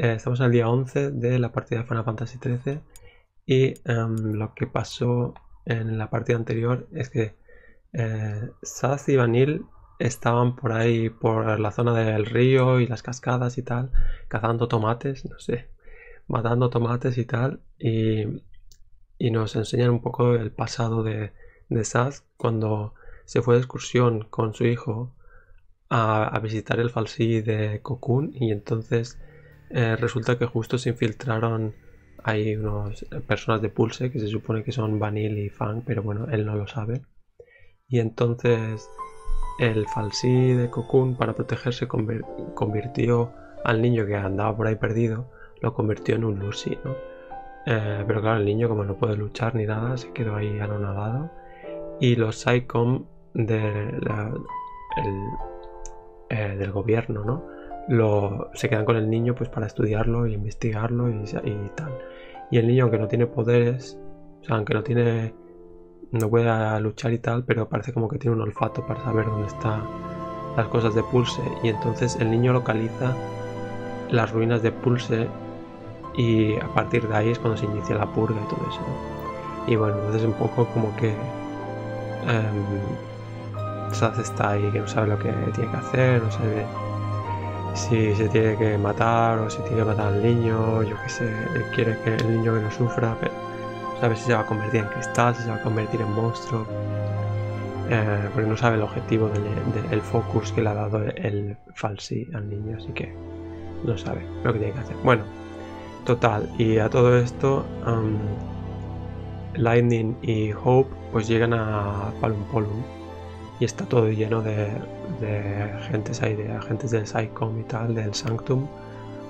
Estamos al día 11 de la partida de Final Fantasy 13 y lo que pasó en la partida anterior es que Sazh y Vanille estaban por ahí, por la zona del río y las cascadas y tal, cazando tomates, no sé, matando tomates y tal, y nos enseñan un poco el pasado de Sazh cuando se fue de excursión con su hijo a visitar el fal'Cie de Cocoon, y entonces resulta que justo se infiltraron ahí unas personas de Pulse que se supone que son Vanille y Fang, pero bueno, él no lo sabe. Y entonces el fal'Cie de Cocoon, para protegerse, convirtió al niño que andaba por ahí perdido, lo convirtió en un l'Cie, ¿no? Pero claro, el niño, como no puede luchar ni nada, se quedó ahí anonadado. Y los PSICOM del gobierno, ¿no? Se quedan con el niño pues para estudiarlo y investigarlo y tal. Y el niño, aunque no tiene poderes, o sea, aunque no puede luchar y tal, pero parece como que tiene un olfato para saber dónde están las cosas de Pulse. Y entonces el niño localiza las ruinas de Pulse y a partir de ahí es cuando se inicia la purga y todo eso, ¿no? Y bueno, entonces un poco como que Sazh está ahí que no sabe lo que tiene que hacer, no sabe si se tiene que matar o si tiene que matar al niño, yo qué sé. Él quiere que el niño que no sufra, pero no sabe si se va a convertir en cristal, si se va a convertir en monstruo, porque no sabe el objetivo del focus que le ha dado el fal'Cie al niño, así que no sabe lo que tiene que hacer. Bueno, total, y a todo esto Lightning y Hope pues llegan a Palumpolum y está todo lleno de agentes ahí, de agentes del PSICOM y tal, del Sanctum,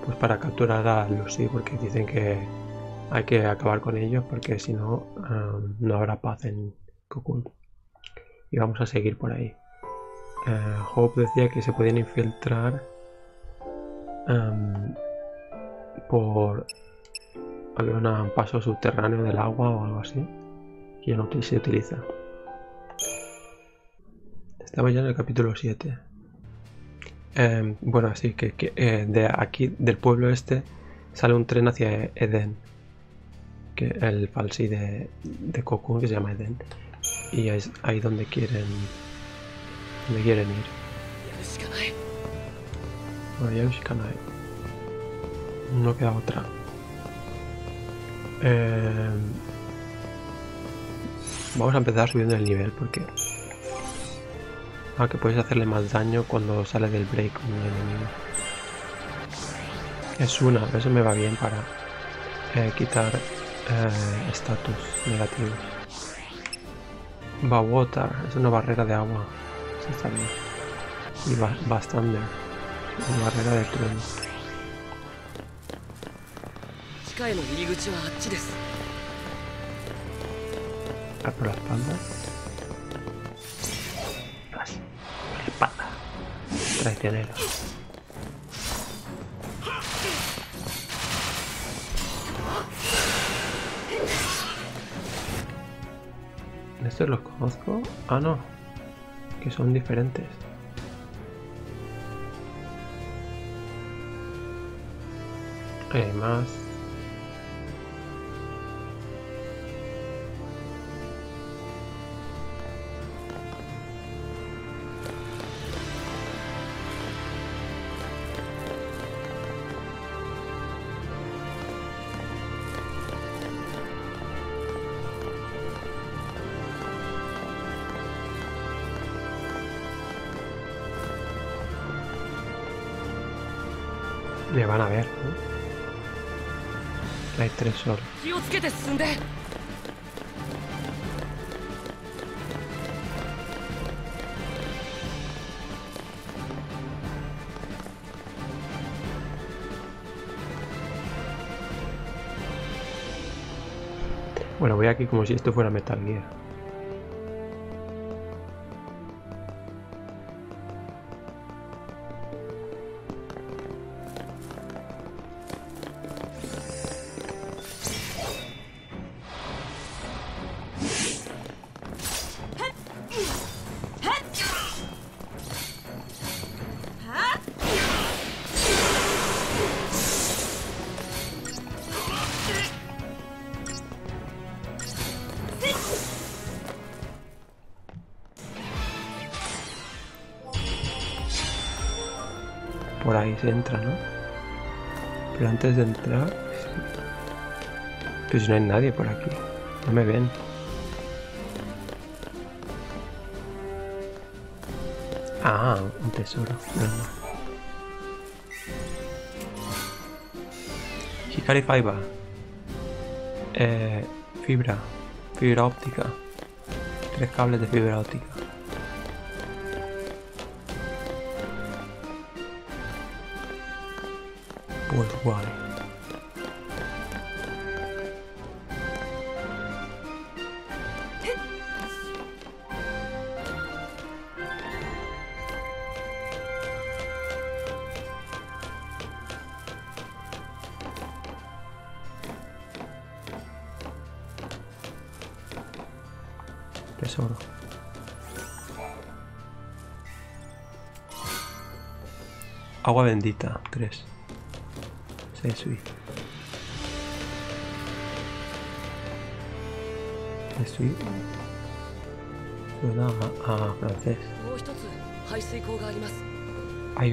pues para capturar a l'Cie, porque dicen que hay que acabar con ellos porque si no, no habrá paz en Cocoon. Y vamos a seguir por ahí. Hope decía que se podían infiltrar por un paso subterráneo del agua o algo así, que ya no se utiliza. Estamos ya en el capítulo 7. Bueno, así que de aquí, del pueblo este, sale un tren hacia Edén, que el fal'Cie de Cocoon, que se llama Edén, y es ahí donde quieren ir. Bueno, ya no queda otra. Vamos a empezar subiendo el nivel porque que puedes hacerle más daño cuando sale del break con un enemigo. Es una, pero eso me va bien para quitar estatus negativos. Bawater, es una barrera de agua. Eso está bien. Y Bastander, una barrera de trueno. Ah, por la espalda. Traicionero. ¿Estos los conozco? Ah, no. Que son diferentes. Hay más. Me van a ver, ¿no? Hay tres soles. Bueno, voy aquí como si esto fuera Metal Gear. ahí se entra, ¿no? Pero antes de entrar... Pero si no hay nadie por aquí. No me ven. Ah, un tesoro. No, no. Hikari Fiber. Fibra. Fibra óptica. 3 cables de fibra óptica. Pues guay. Tesoro. Agua bendita, 3. Sui. Suena a francés. Hay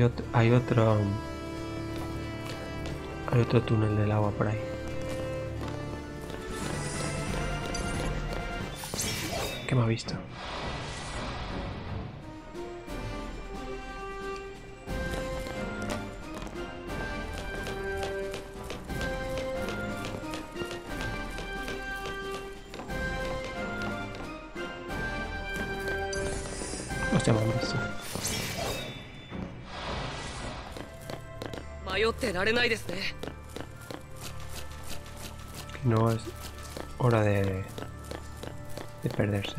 otro túnel del agua por ahí. ¿Qué me ha visto? No es hora de perderse.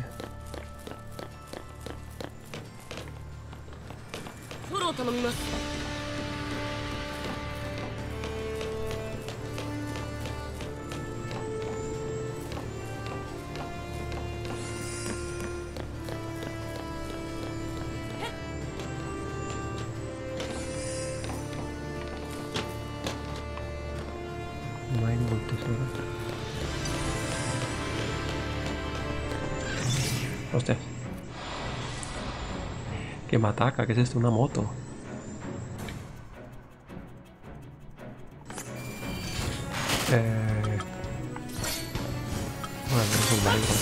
Hostia. Que me ataca, ¿qué es esto? Una moto. Bueno, no es un mango.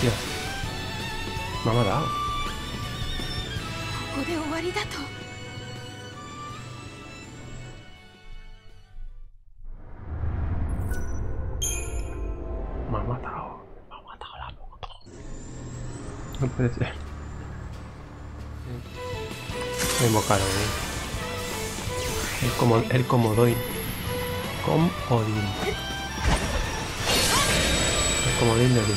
Dios, me ha dado. Me ha matado la moto. No puede ser. Me invocaron, el comodín. El comodín de la moto.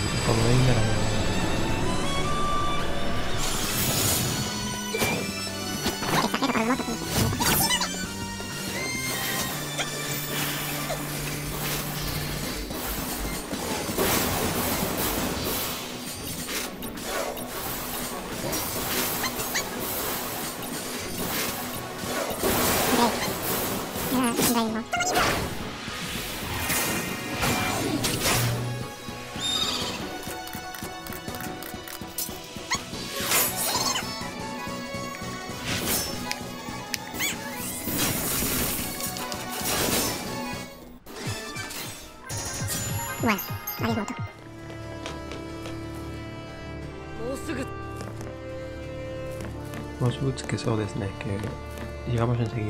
Que son de Snow, que llegamos enseguida.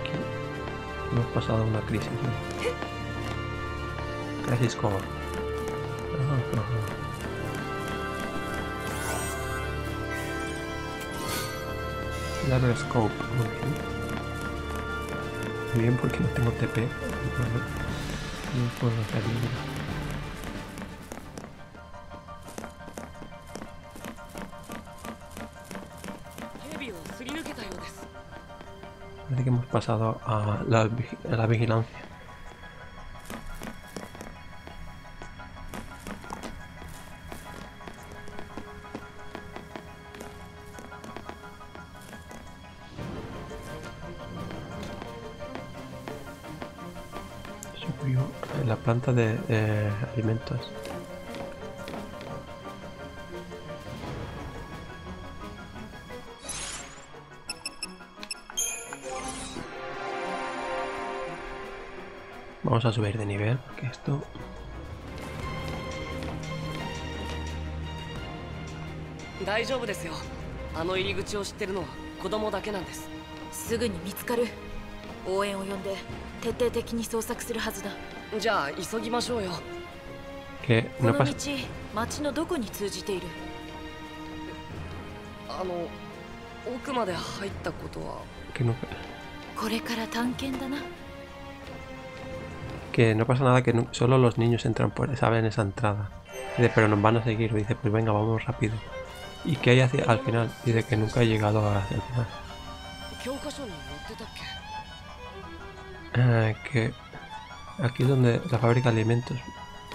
Aquí hemos pasado una crisis, ¿no? Crisis como. Level Scope, muy bien. Muy bien, porque no tengo TP. No puedo hacer nada. Parece que hemos pasado a la vigilancia. en las plantas de alimentos. Vamos a subir de nivel, porque esto... Que no pasa. Que no pasa nada, que no, solo los niños entran por, saben esa entrada. Dice, pero nos van a seguir. Dice, pues venga, vamos rápido. ¿Y qué hay hacia, al final? Dice que nunca he llegado hacia el final. Que aquí es donde la fábrica de alimentos.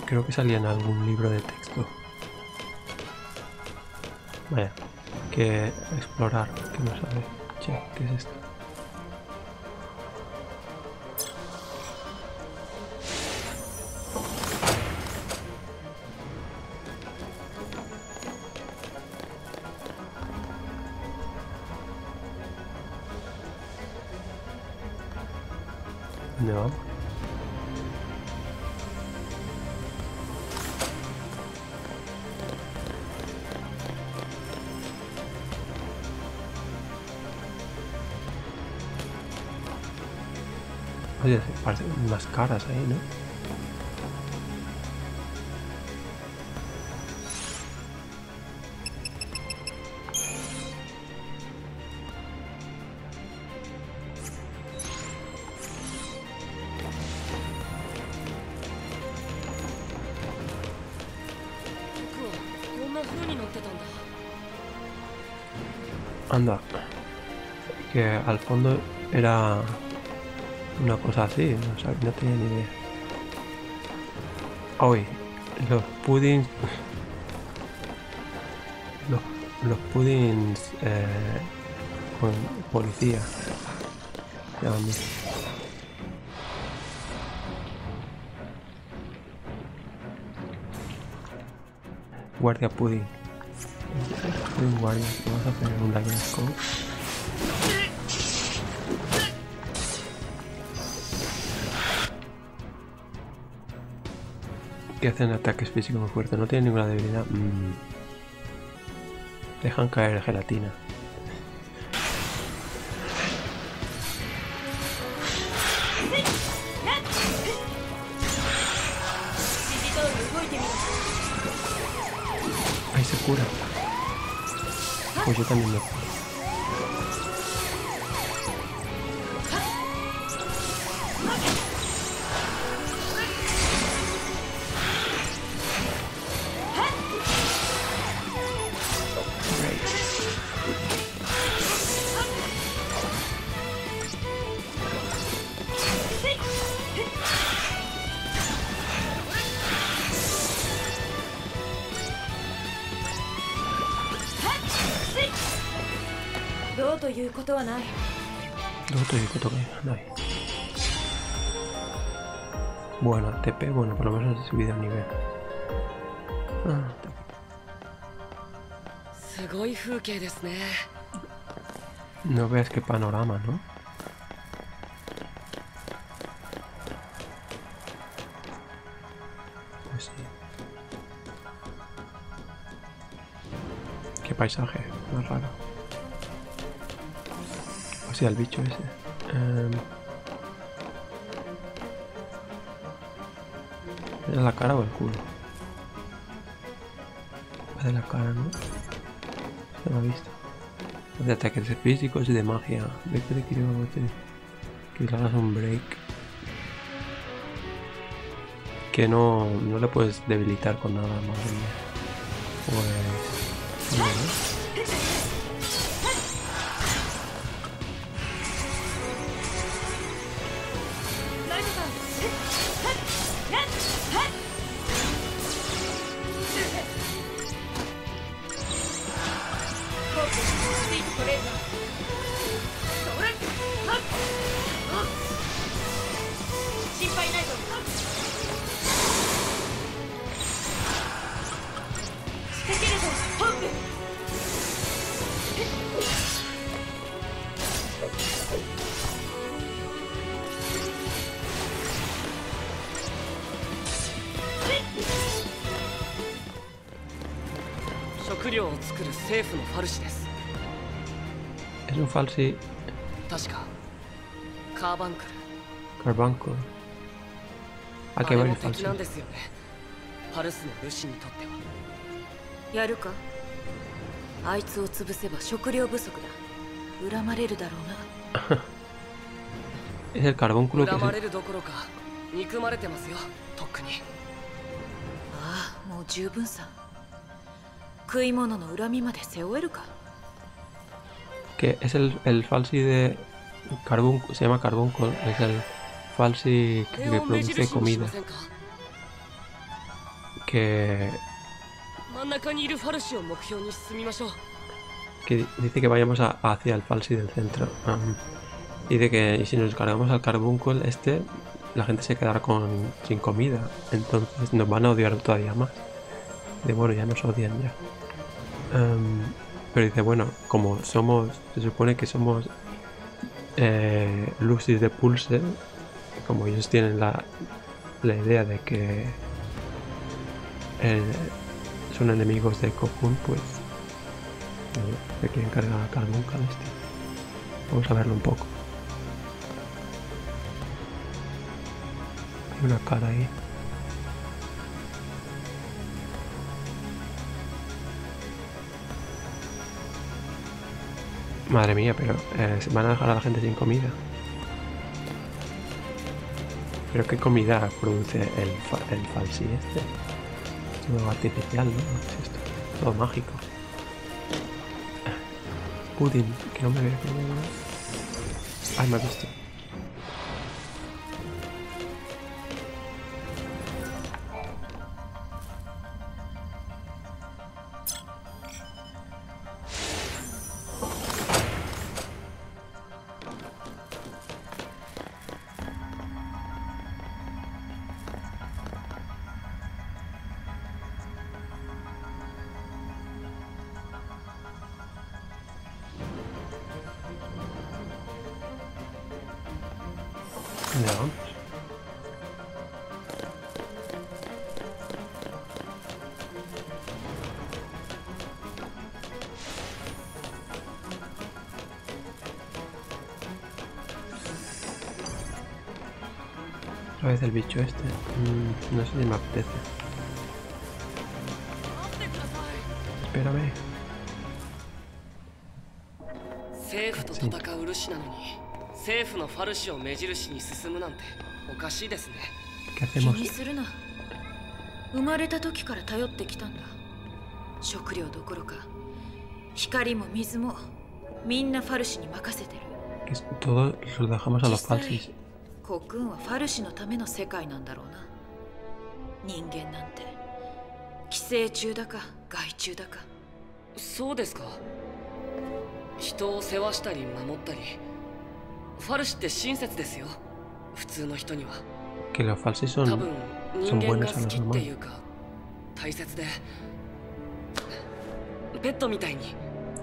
Creo que salía en algún libro de texto. Vaya, que explorar, que no sabe. Che, ¿qué es esto? No. Oye, parecen unas caras ahí, ¿no? Anda, que al fondo era una cosa así, o sea, no tenía ni idea. Hoy, los puddings. Los puddings con policía. Ya, guardia pudding. Un guardia, vamos a poner un Lightning Scope. Que hacen ataques físicos muy fuertes, no tienen ninguna debilidad. Dejan caer gelatina. Ahí se cura. Pues yo también lo... Bueno, TP, bueno, por lo menos he subido a nivel. No veas qué panorama, ¿no? Pues sí. Qué paisaje, más raro. O sea, el bicho ese. ¿Era la cara o el culo? Va de la cara, ¿no? Se lo ha visto. De ataques físicos y de magia. Después de que yo que le hagas un break. Que no le puedes debilitar con nada, madre mía. Pues... ¿no? Es un fal'Cie. Carbúnculo. ¿A qué va el fal'Cie? Es el Carbúnculo que es el fal'Cie de Carbúnculo, se llama Carbúnculo, es el fal'Cie que produce comida. Que dice que vayamos hacia el fal'Cie del centro. Dice que si nos cargamos al Carbúnculo este, la gente se quedará sin comida. Entonces nos van a odiar todavía más. De bueno, ya nos odian ya. Pero dice, bueno, como somos, se supone que somos l'Cies de Pulse, como ellos tienen la idea de que son enemigos de Cocoon, pues se quieren cargar a Carbúnculo este. Vamos a verlo un poco. Hay una cara ahí. Madre mía, pero se van a dejar a la gente sin comida. Pero ¿qué comida produce el fal'Cie este? Es todo artificial, ¿no? Es esto, todo mágico. Pudding, que no me veo. Ay, me ha visto. Otra vez el bicho este. No sé si me apetece. Espérame. Sí. ¿Qué hacemos? Todos los dejamos a los fal'Cies. Que los fal'Cies son buenos a los humanos.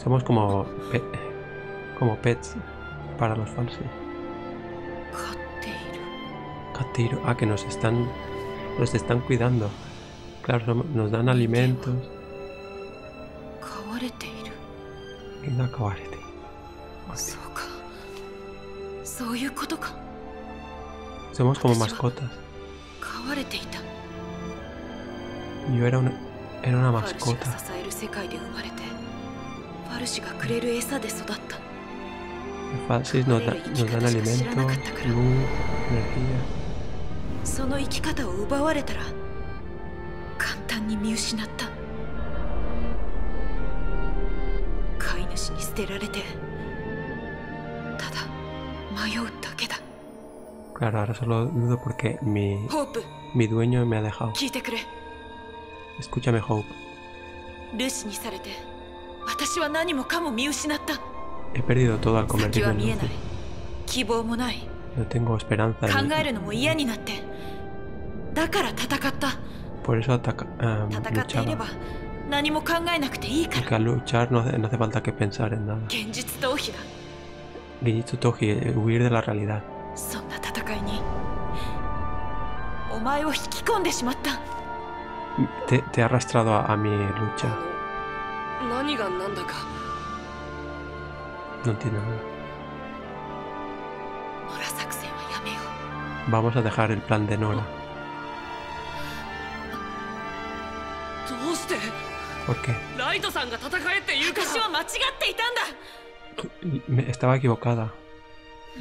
Somos como pets para los fal'Cies. Katero. Ah, que nos están cuidando. Claro, nos dan alimentos. Somos como mascotas. Yo era una mascota. Los fal'Cies nos dan alimento, luz, energía. Claro, ahora solo dudo porque mi dueño me ha dejado. Escúchame, Hope. He perdido todo al convertirme en l'Cie. No tengo esperanza Por eso luchaba. Porque al luchar no hace falta que pensar en nada. Genjitsu Toji, huir de la realidad. Te ha arrastrado a mi lucha. No entiendo nada. Vamos a dejar el plan de Nora. ¿Por qué? Me estaba equivocada.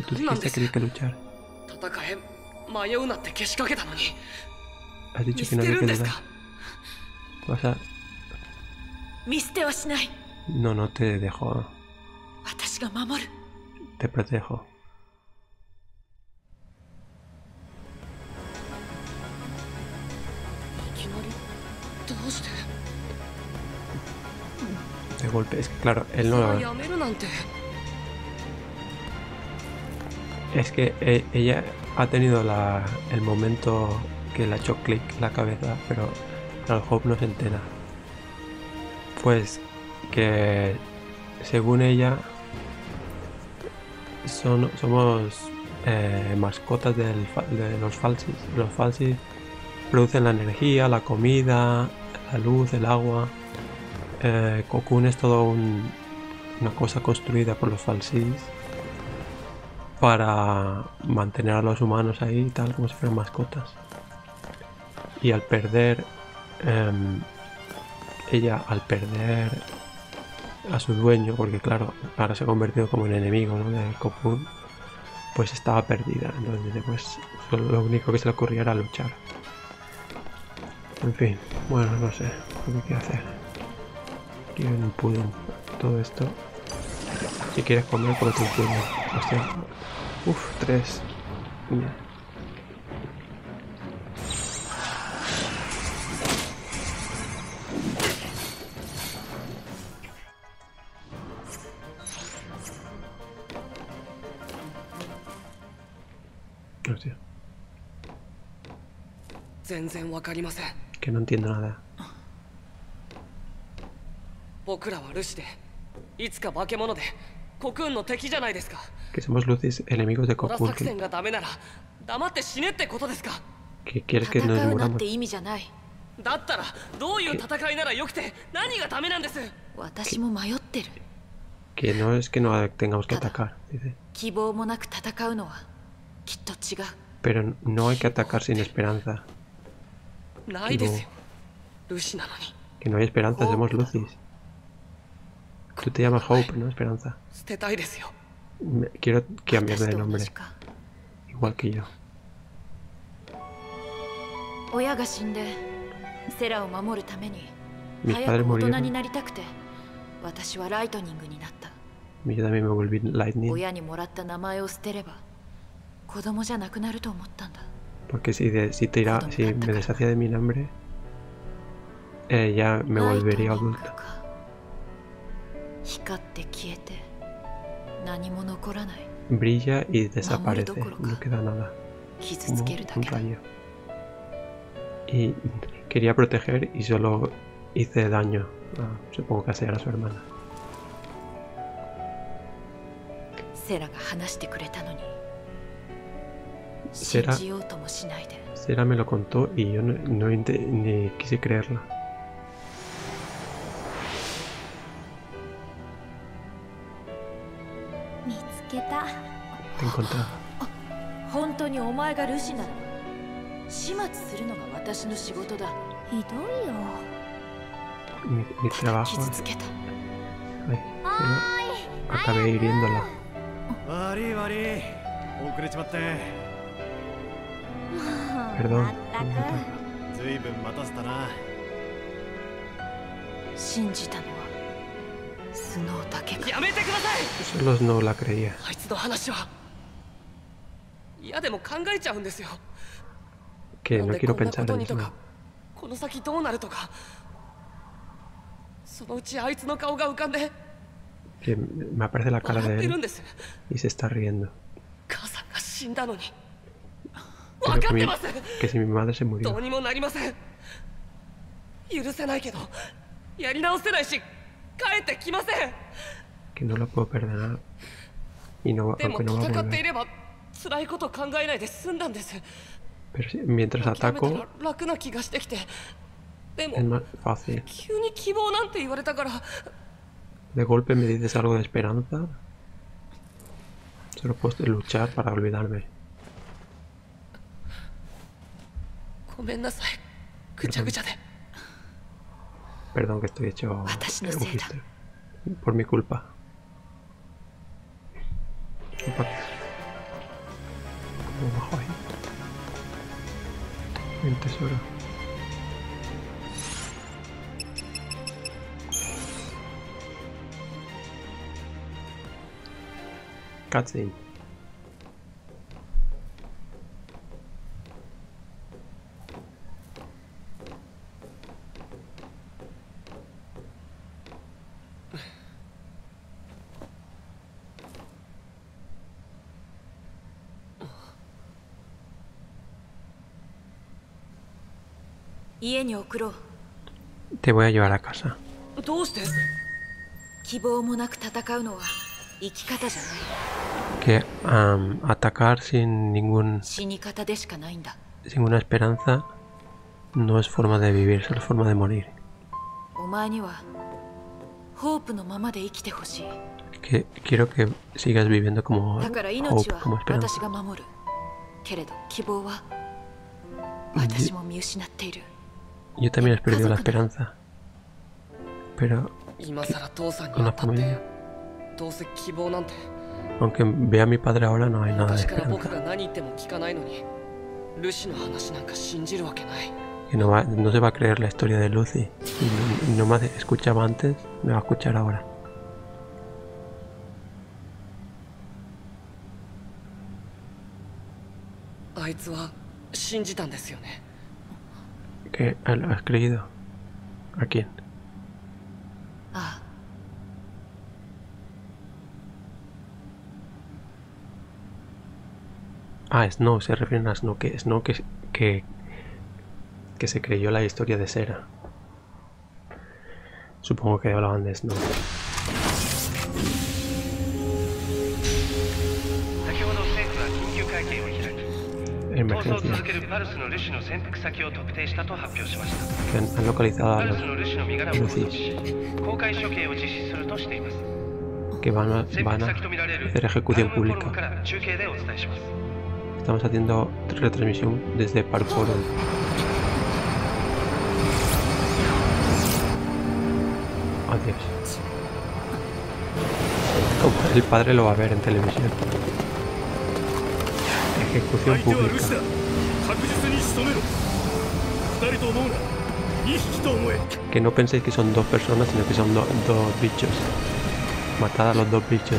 Tú dijiste que hay que luchar. Has dicho que no había que luchar. Vas a... No, no te dejo. Te protejo. De golpe, es que claro, él no lo... Es que ella ha tenido el momento que le ha hecho clic en la cabeza, pero claro, Hope no se entera. Pues que según ella somos mascotas de los fal'Cies. Los fal'Cies producen la energía, la comida, la luz, el agua. Cocoon es todo una cosa construida por los fal'Cies para mantener a los humanos ahí, tal como si fueran mascotas. Y al perder ella a su dueño, porque claro, ahora se ha convertido como en enemigo, ¿no?, de Cocoon, pues estaba perdida. Entonces pues lo único que se le ocurría era luchar. En fin, bueno, no sé lo que quiero hacer. Quiero un pudín, todo esto. Si quieres comer, cómete un pudín. Hostia. Uff, 3. Mira. Que no entiendo nada. Que somos luces enemigos de Cocoon. ¿Qué quieres que nos muramos? Que no es que no tengamos que atacar, dice. Pero no hay que atacar sin esperanza. Que no hay esperanza, somos luces. Tú te llamas Hope, ¿no? Esperanza. Quiero cambiar de nombre. Igual que yo. Mis padres murieron. Y yo también me volví Lightning. Porque si me deshacía de mi nombre, ya me volvería adulta. Brilla y desaparece, no queda nada. Como un rayo. Y quería proteger y solo hice daño. Ah, supongo que así era su hermana. Serah me lo contó y yo ni quise creerla. Te encontré. Mi trabajo. Ay, acabé hiriéndola. Perdón. Solo Snow la creía. Que no quiero pensar en eso. Que me aparece la cara de él y se está riendo. Que si mi madre se murió. Que no lo puedo perdonar. Y no, aunque no va a volver. Pero mientras ataco, Es más fácil. De golpe me dices algo de esperanza. Solo puedo luchar para olvidarme. Perdón. Perdón que estoy hecho por mi culpa. ¿Cómo bajo ahí? El tesoro. Cutscene. Te voy a llevar a casa. Que atacar sin ninguna esperanza no es forma de vivir, es la forma de morir. Que quiero que sigas viviendo como Hope, como esperanza. Yo también he perdido la esperanza, pero con la familia. Aunque vea a mi padre ahora, no hay nada de esperanza. Que no se va a creer la historia de l'Cie. No me escuchaba antes, me va a escuchar ahora. ¿Qué? ¿Has creído? ¿A quién? Snow, se refieren a Snow, que se creyó la historia de Serah. Supongo que hablaban de Snow. Emergencia. Que han localizado a los l'Cie, que van a hacer ejecución pública. Estamos haciendo retransmisión desde Palumpolum. Adiós. Como el padre lo va a ver en televisión. Ejecución pública. Que no penséis que son dos personas, sino que son dos bichos. Matad a los dos bichos.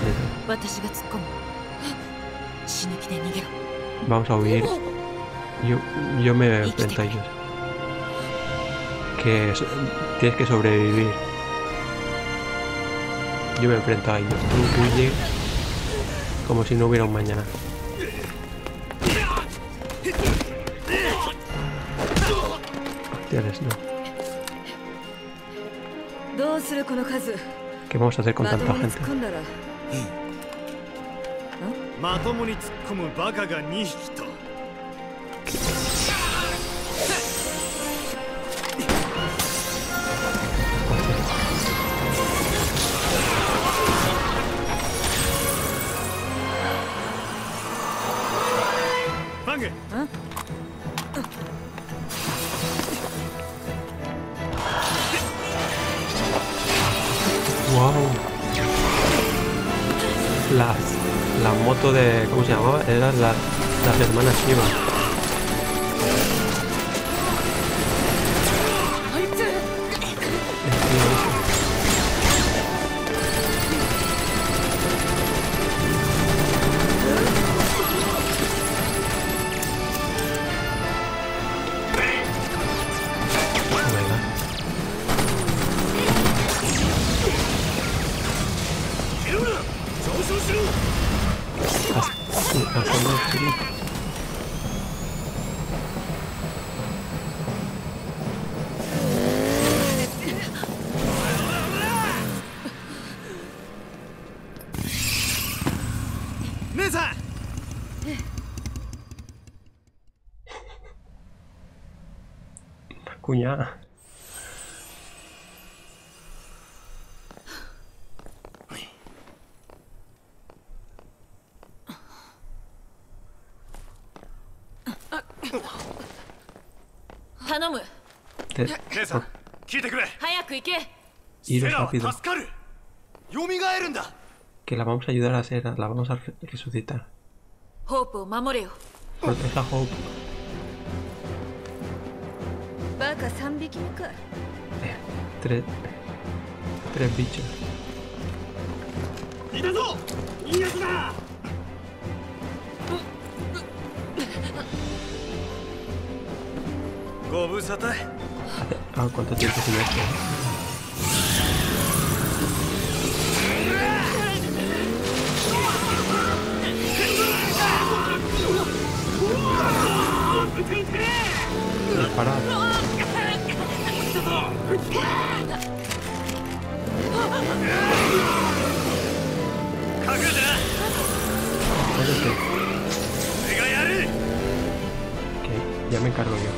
Vamos a huir. Yo me enfrento a ellos. Que tienes que sobrevivir. Yo me enfrento a ellos. Tú huye como si no hubiera un mañana. No. ¿Qué vamos a hacer con tanta gente? Wow. La moto de... ¿Cómo se llamaba? Eran las hermanas Shiva. Cuñada. Iros rápido. Que la vamos a ayudar a Serah, la vamos a resucitar. Proteja a Hope. Tres bichos. Ah, ¿cuánto tiempo se ve esto? Disparad. Ok, ya me encargo yo.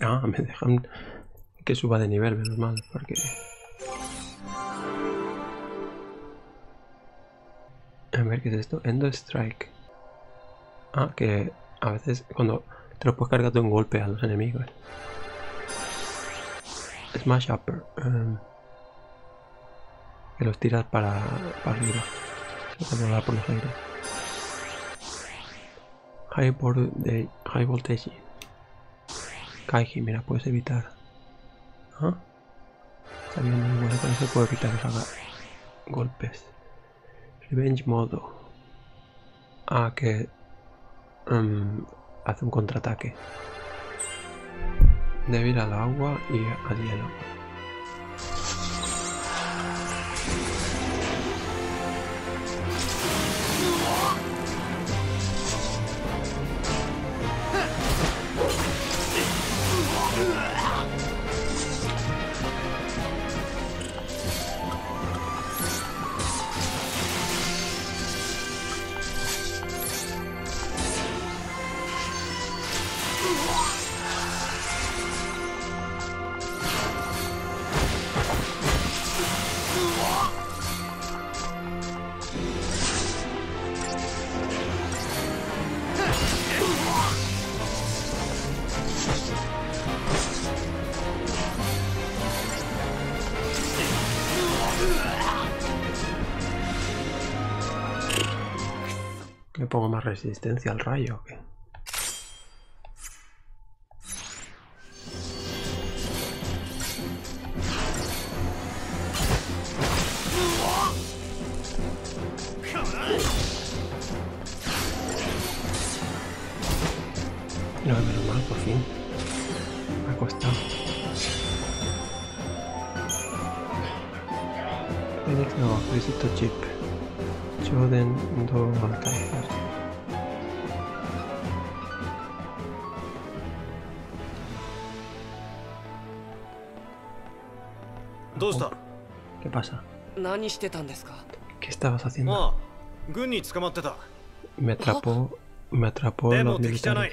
Ah, me dejan que suba de nivel, menos mal, porque... A ver, ¿qué es esto? Endo Strike. Ah, que a veces cuando te lo puedes cargar de un golpe a los enemigos. Smash Upper. Que los tiras para arriba. Volar por los aires. High Voltage. Kaiji, mira, puedes evitar. ¿Ah? Está bien, muy bueno, con eso puedo evitar que haga golpes. Revenge Modo. Ah, que hace un contraataque. Débil al agua y al hielo. ¿Le pongo más resistencia al rayo o qué? No, menos mal, por fin. Me ha costado. Phoenix no, necesito chip. Joden no alcanzar. ¿Qué pasa? ¿Qué estabas haciendo? Me atrapó los militares.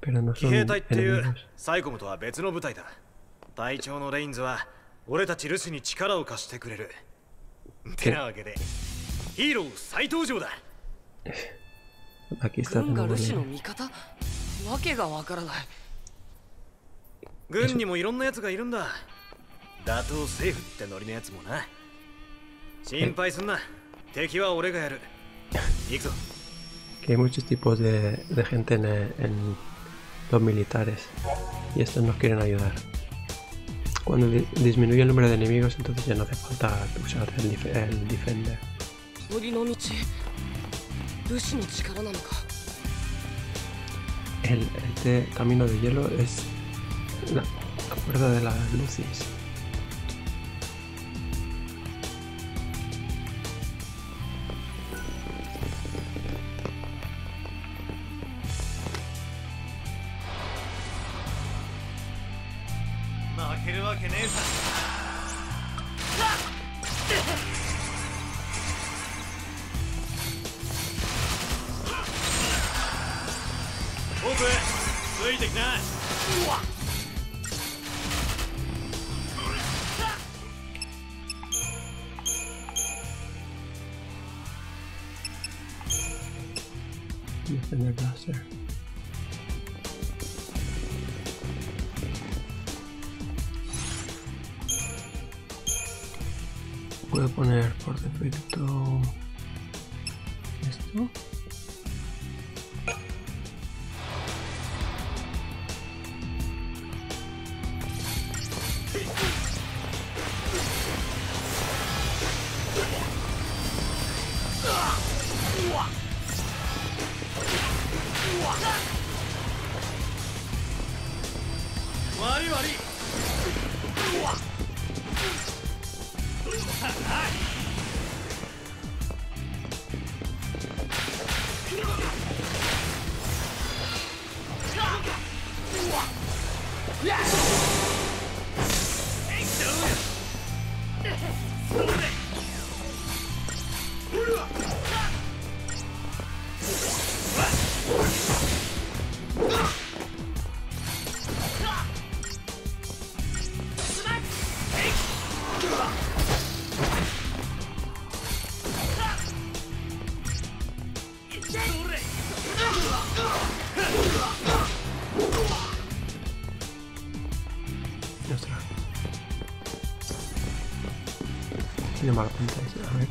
Pero no son enemigos. PSICOM to ha betsuno butai da. Taichou no Reins wa oretachi L'Cie ni chikara o kashite kureru. Te na wake de. Aquí está de nuevo. Que hay muchos tipos de gente en los militares y estos nos quieren ayudar. Cuando disminuye el número de enemigos, entonces ya no hace falta usar el defender. Este camino de hielo es la cuerda de las luces. Puedo poner por defecto esto. Tiene mala pinta ese, a ver.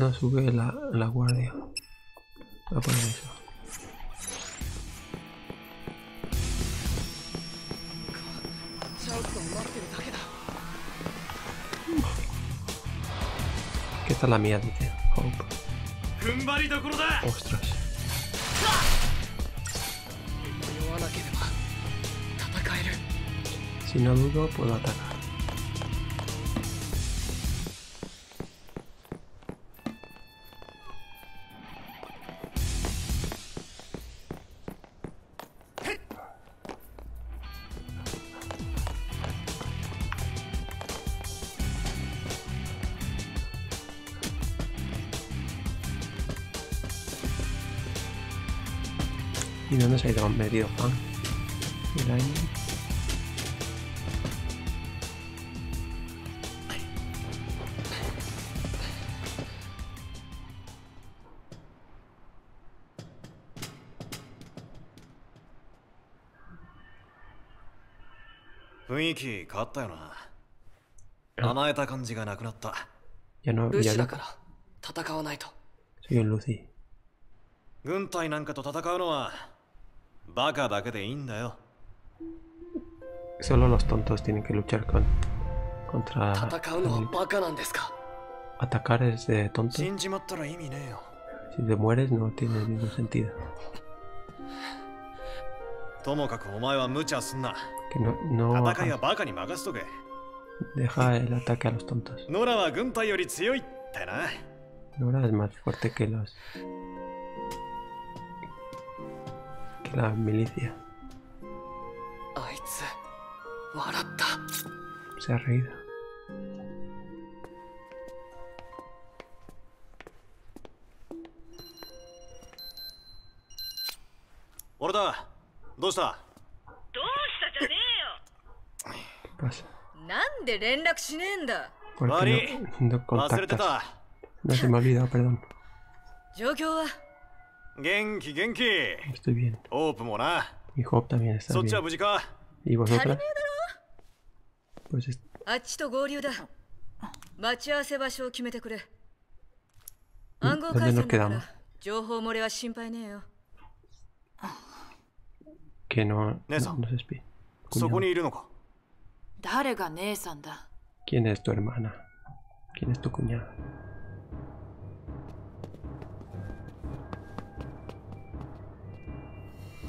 No sube la guardia. Voy a poner eso. Que esta es la mía, dice Hope. Ostras. Si no dudo, puedo atacar. ¿Y dónde se ha ido metido Fang? Mira ahí. Ya no, ya no. Soy un l'Cie. バカだけでいいんだよ。Solo los tontos tienen que luchar con contra... Atacar es de tonto. Si te mueres no tiene ningún sentido. Que no deja el ataque a los tontos. Nora es más fuerte que los... que la milicia. Se ha reído. Orda, ¿dónde está? ¿Qué pasa? ¿Por qué no contactas? No, se me ha olvidado, perdón. Estoy bien. Y Hope también está bien. ¿Y vosotras? Pues ¿dónde nos quedamos? Que no se espía. ¿Quién es tu hermana? ¿Quién es tu cuñada?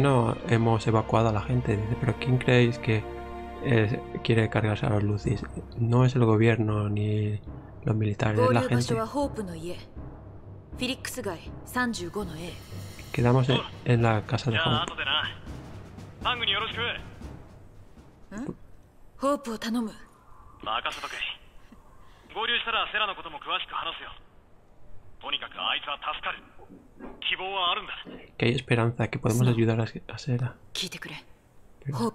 no hemos evacuado a la gente. Dice, pero ¿quién creéis que quiere cargarse a los l'Cie? No es el gobierno ni los militares, es la gente. Quedamos en la casa de Hope. Que hay esperanza, que podemos ayudar a Serah. Que no.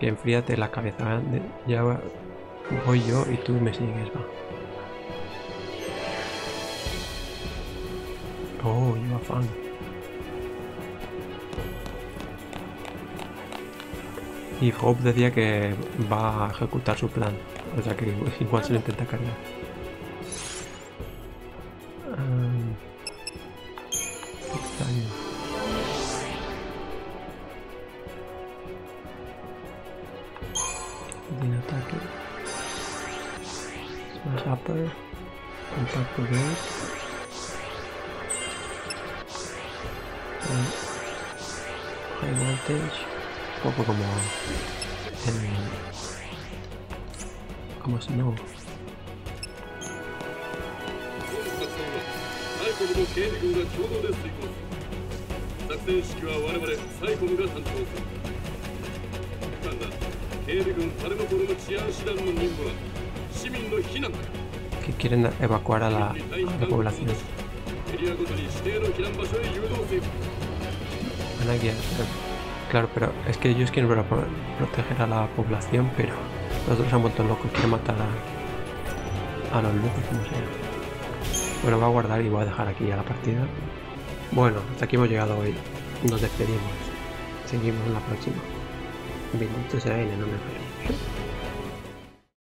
Que enfríate la cabeza, ya voy yo y tú me sigues, va. Oh, lleva Fang. Y Hope decía que va a ejecutar su plan, o sea que igual se lo intenta cargar. Como Snow. Que quieren evacuar a la población. Van a guiar. Claro, pero es que ellos quieren proteger a la población, pero los otros han vuelto locos, quieren matar a los locos, como sea. Bueno, va a guardar y voy a dejar aquí a la partida. Bueno, hasta aquí hemos llegado hoy. Nos despedimos. Seguimos en la próxima. Benditos sean y no me falléis.